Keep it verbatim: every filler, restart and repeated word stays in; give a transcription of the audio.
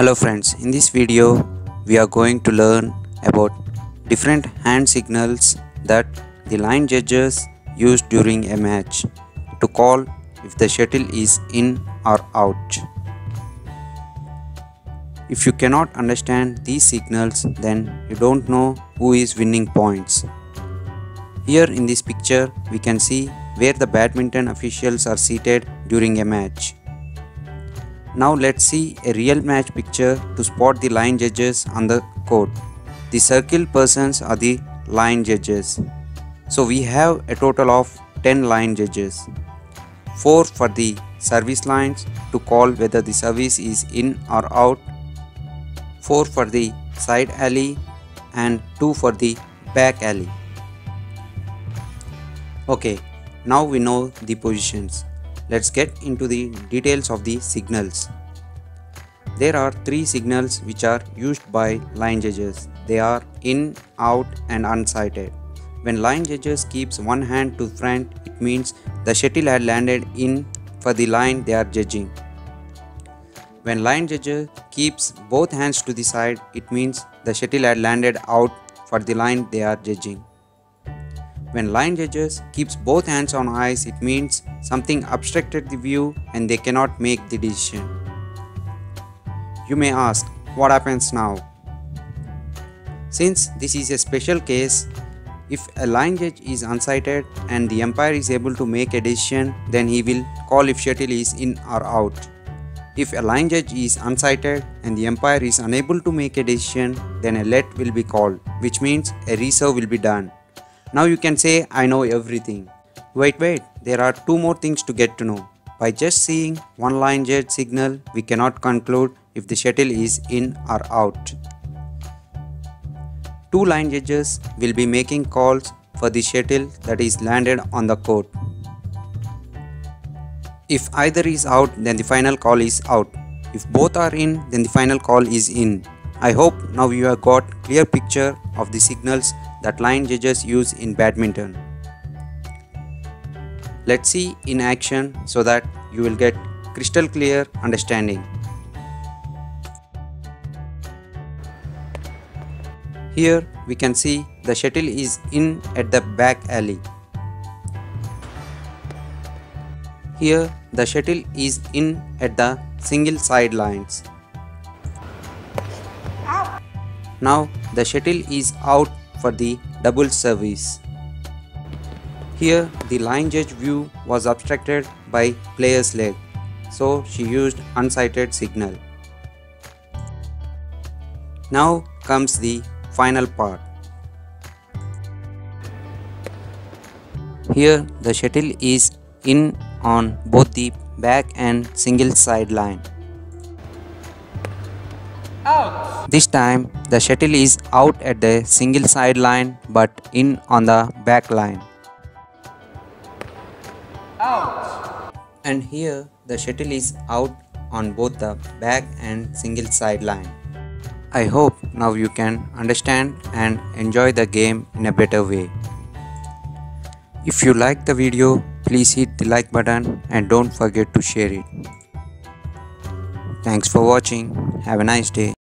Hello friends, in this video we are going to learn about different hand signals that the line judges use during a match to call if the shuttle is in or out. If you cannot understand these signals, then you don't know who is winning points. Here in this picture we can see where the badminton officials are seated during a match. Now let's see a real match picture to spot the line judges on the court. The circle persons are the line judges. So we have a total of ten line judges. four for the service lines to call whether the service is in or out. four for the side alley and two for the back alley. Okay, now we know the positions. Let's get into the details of the signals. There are three signals which are used by line judges. They are in, out and unsighted. When line judges keeps one hand to front, it means the shuttle had landed in for the line they are judging. When line judges keeps both hands to the side, it means the shuttle had landed out for the line they are judging. When line judges keeps both hands on eyes, it means something obstructed the view and they cannot make the decision. You may ask, what happens now? Since this is a special case, if a line judge is unsighted and the umpire is able to make a decision, then he will call if shuttle is in or out. If a line judge is unsighted and the umpire is unable to make a decision, then a let will be called, which means a reserve will be done. Now you can say, I know everything. Wait, wait, there are two more things to get to know. By just seeing one line judge signal, we cannot conclude if the shuttle is in or out. Two line judges will be making calls for the shuttle that is landed on the court. If either is out, then the final call is out. If both are in, then the final call is in. I hope now you have got a clear picture of the signals that line judges use in badminton. Let's see in action so that you will get crystal clear understanding. Here we can see the shuttle is in at the back alley. Here the shuttle is in at the single side lines. Now the shuttle is out for the double service. Here the line judge view was obstructed by player's leg, so she used unsighted signal. Now comes the final part. Here the shuttle is in on both the back and single side line. Out. This time the shuttle is out at the single side line but in on the back line. Out. And here the shuttle is out on both the back and single side line. I hope now you can understand and enjoy the game in a better way. If you like the video, please hit the like button and don't forget to share it. Thanks for watching. Have a nice day.